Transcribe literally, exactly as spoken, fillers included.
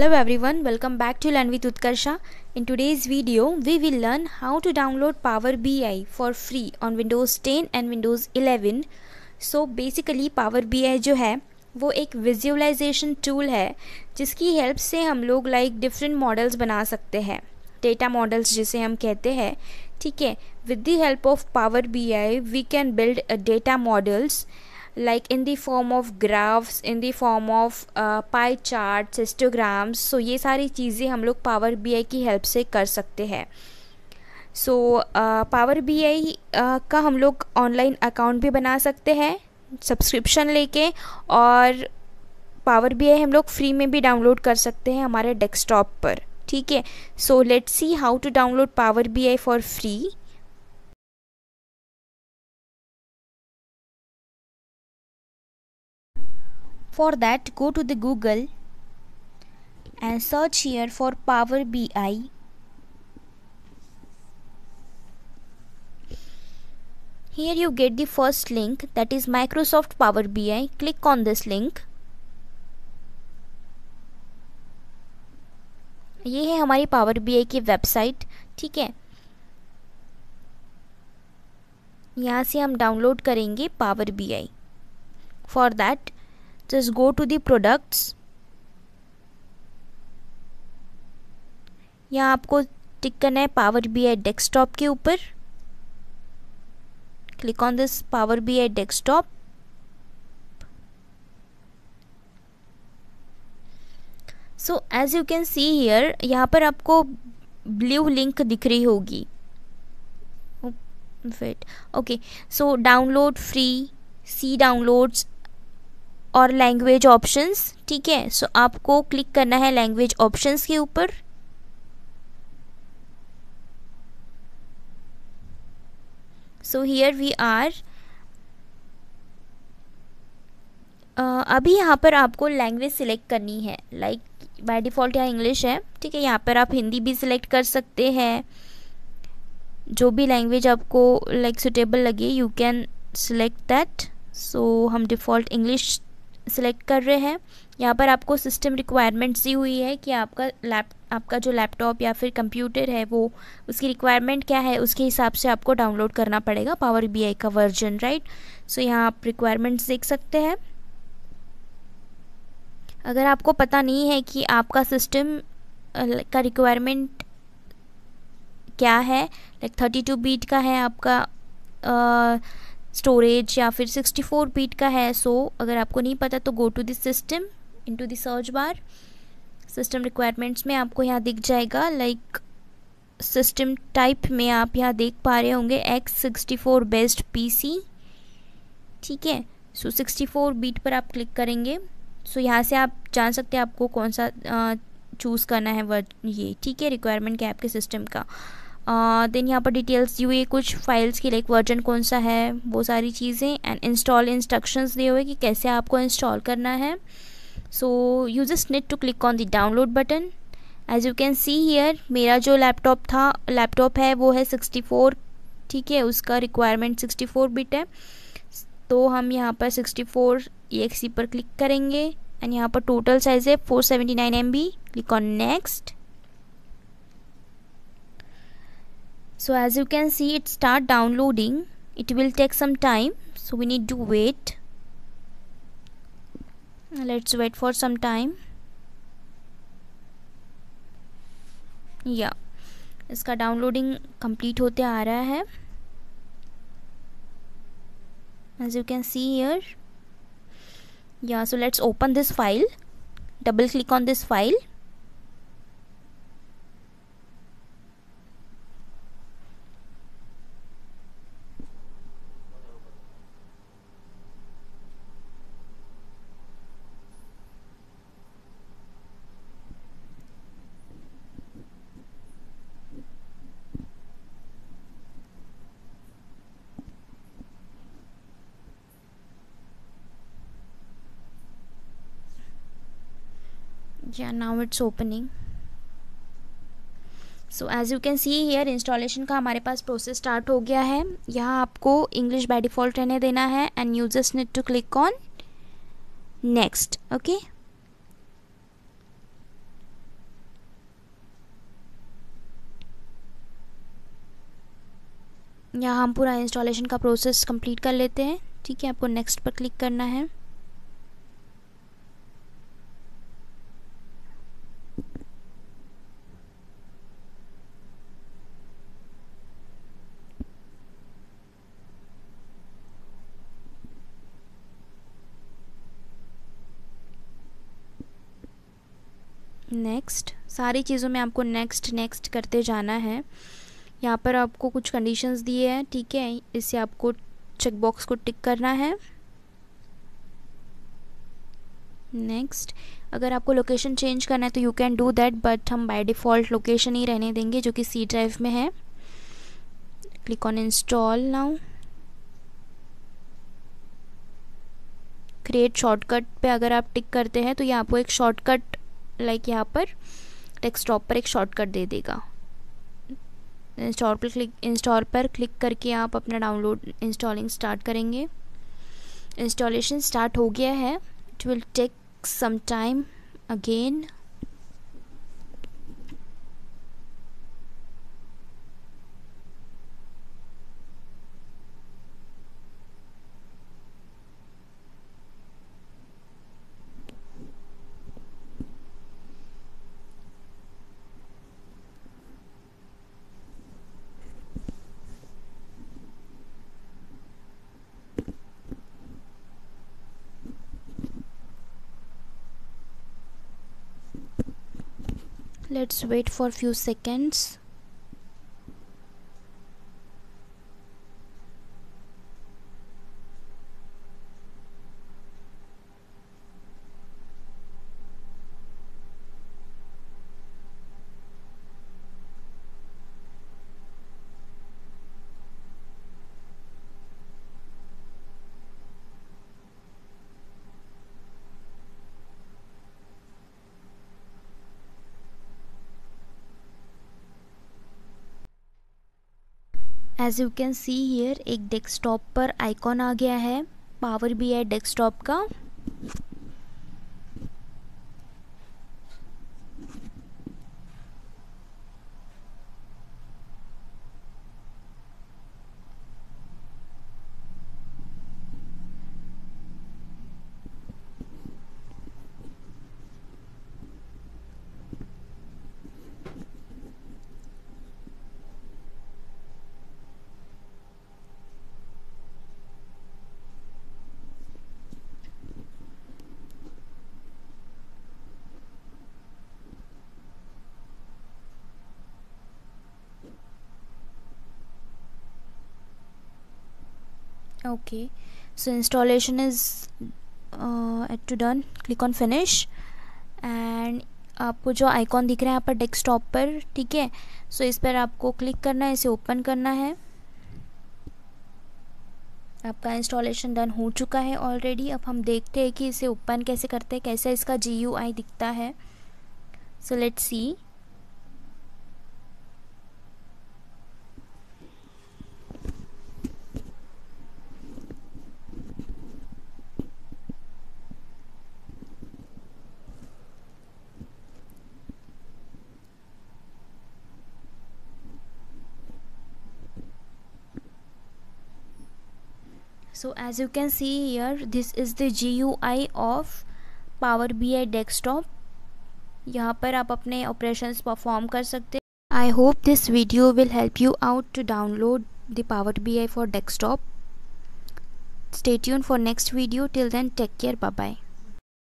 Hello everyone, welcome back to Learn with Utkarsh. In today's video, we will learn how to download Power B I for free on Windows ten and Windows eleven. So basically Power B I जो है वो एक visualization tool है जिसकी help से हम लोग like different models बना सकते हैं, data models जिसे हम कहते हैं, ठीक है. With the help of Power B I, we can build a data models. Like in the form of graphs, in the form of uh, pie charts, histograms. So ये सारी चीज़ें हम लोग Power B I की help से कर सकते हैं. So uh, Power B I uh, का हम लोग online account भी बना सकते हैं subscription लेके, और Power B I हम लोग free में भी download कर सकते हैं हमारे desktop पर, ठीक है. So let's see how to download Power B I for free. For that, go to the Google and search here for Power B I. Here you get the first link, that is Microsoft Power B I. Click on this link. ये है हमारी Power B I की website, ठीक है. यहाँ से हम download करेंगे Power B I. For that, just go to the products. यहाँ आपको टिक करना है Power B I desktop के ऊपर. Click on this Power B I desktop. So as you can see here, यहाँ पर आपको blue link दिख रही होगी. Wait. Okay. So download free, see downloads और लैंग्वेज ऑप्शंस, ठीक है. सो आपको क्लिक करना है लैंग्वेज ऑप्शंस के ऊपर. So here we are. अभी यहाँ पर आपको लैंग्वेज सिलेक्ट करनी है. लाइक बाय डिफ़ॉल्ट यहाँ इंग्लिश है, ठीक है. यहाँ पर आप हिंदी भी सिलेक्ट कर सकते हैं. जो भी लैंग्वेज आपको लाइक सुटेबल लगे, you can select that. So हम डिफ़ॉल्ट इंग्लिश सिलेक्ट कर रहे हैं. यहाँ पर आपको सिस्टम रिक्वायरमेंट्स दी हुई है कि आपका लैप आपका जो लैपटॉप या फिर कंप्यूटर है, वो उसकी रिक्वायरमेंट क्या है, उसके हिसाब से आपको डाउनलोड करना पड़ेगा पावर बी आई का वर्जन, राइट. सो यहाँ आप रिक्वायरमेंट्स देख सकते हैं. अगर आपको पता नहीं है कि आपका सिस्टम का रिक्वायरमेंट क्या है, लाइक थर्टी टू बीट का है आपका आ, स्टोरेज या फिर सिक्सटी फोर बीट का है. सो अगर आपको नहीं पता तो go to this system, into this search bar. System requirements में आपको यहाँ दिख जाएगा लाइक सिस्टम टाइप में आप यहाँ देख पा रहे होंगे X sixty four based PC, ठीक है. सो सिक्सटी फोर बीट पर आप क्लिक करेंगे. सो यहाँ से आप जान सकते हैं आपको कौन सा चूज़ करना है वर्ड ये, ठीक है. रिक्वायरमेंट क्या है आपके सिस्टम का. देन uh, यहाँ पर डिटेल्स दी हुई है कुछ फाइल्स की, लाइक वर्जन कौन सा है, वो सारी चीज़ें. एंड इंस्टॉल इंस्ट्रक्शंस दिए हुए कि कैसे आपको इंस्टॉल करना है. So you just need to click on the download button. As you can see here, मेरा जो लैपटॉप था लैपटॉप है वो है सिक्सटी फोर, ठीक है. उसका रिक्वायरमेंट सिक्सटी फोर बिट है. तो हम यहाँ पर sixty four E X E पर क्लिक करेंगे. एंड यहाँ पर टोटल साइज़ है four seventy nine M B. Click on next. So as you can see, it start downloading. It will take some time, so we need to wait. Let's wait for some time. Yeah, इसका downloading complete होते आ रहा है. As you can see here. Yeah, so let's open this file. Double click on this file. Yeah, now it's opening. So as you can see here, installation का हमारे पास process start हो गया है. यहाँ आपको इंग्लिश बाय डिफ़ॉल्ट रहने देना है. And you just need to click on next, okay. यहाँ हम पूरा इंस्टॉलेशन का प्रोसेस कंप्लीट कर लेते हैं। ठीक है, आपको नेक्स्ट पर क्लिक करना है। नेक्स्ट, सारी चीज़ों में आपको नेक्स्ट नेक्स्ट करते जाना है। यहाँ पर आपको कुछ कंडीशंस दिए हैं, ठीक है, इससे आपको चेकबॉक्स को टिक करना है। नेक्स्ट, अगर आपको लोकेशन चेंज करना है तो you can do that, but हम बाय डिफ़ॉल्ट लोकेशन ही रहने देंगे जो कि सी ड्राइव में है। Click on install now. Create shortcut पे अगर आप टिक करते हैं तो ये आपको एक शॉर्टकट लाइक like यहाँ पर डेस्कटॉप पर एक शॉर्टकट दे देगा। इंस्टॉल पर क्लिक इंस्टॉल पर क्लिक करके आप अपना डाउनलोड इंस्टॉलिंग स्टार्ट करेंगे। इंस्टॉलेशन स्टार्ट हो गया है। It will take some time again. Let's wait for few seconds. As you can see here, एक डेस्कटॉप पर आइकॉन आ गया है पावर बी आई डेस्कटॉप का। Okay, so installation is uh, at to done. Click on finish and आपको जो icon दिख रहा है यहाँ पर डेस्कटॉप पर, ठीक है, सो इस पर आपको क्लिक करना है, इसे ओपन करना है। आपका इंस्टॉलेशन डन हो चुका है ऑलरेडी। अब हम देखते हैं कि इसे ओपन कैसे करते हैं, कैसा इसका जी यू आई दिखता है। So let's see. So as you can see here, this is the G U I of Power B I Desktop. यहाँ पर आप अपने operations perform कर सकते हैं। I hope this video will help you out to download the Power B I for Desktop. Stay tuned for next video. Till then, take care. Bye bye.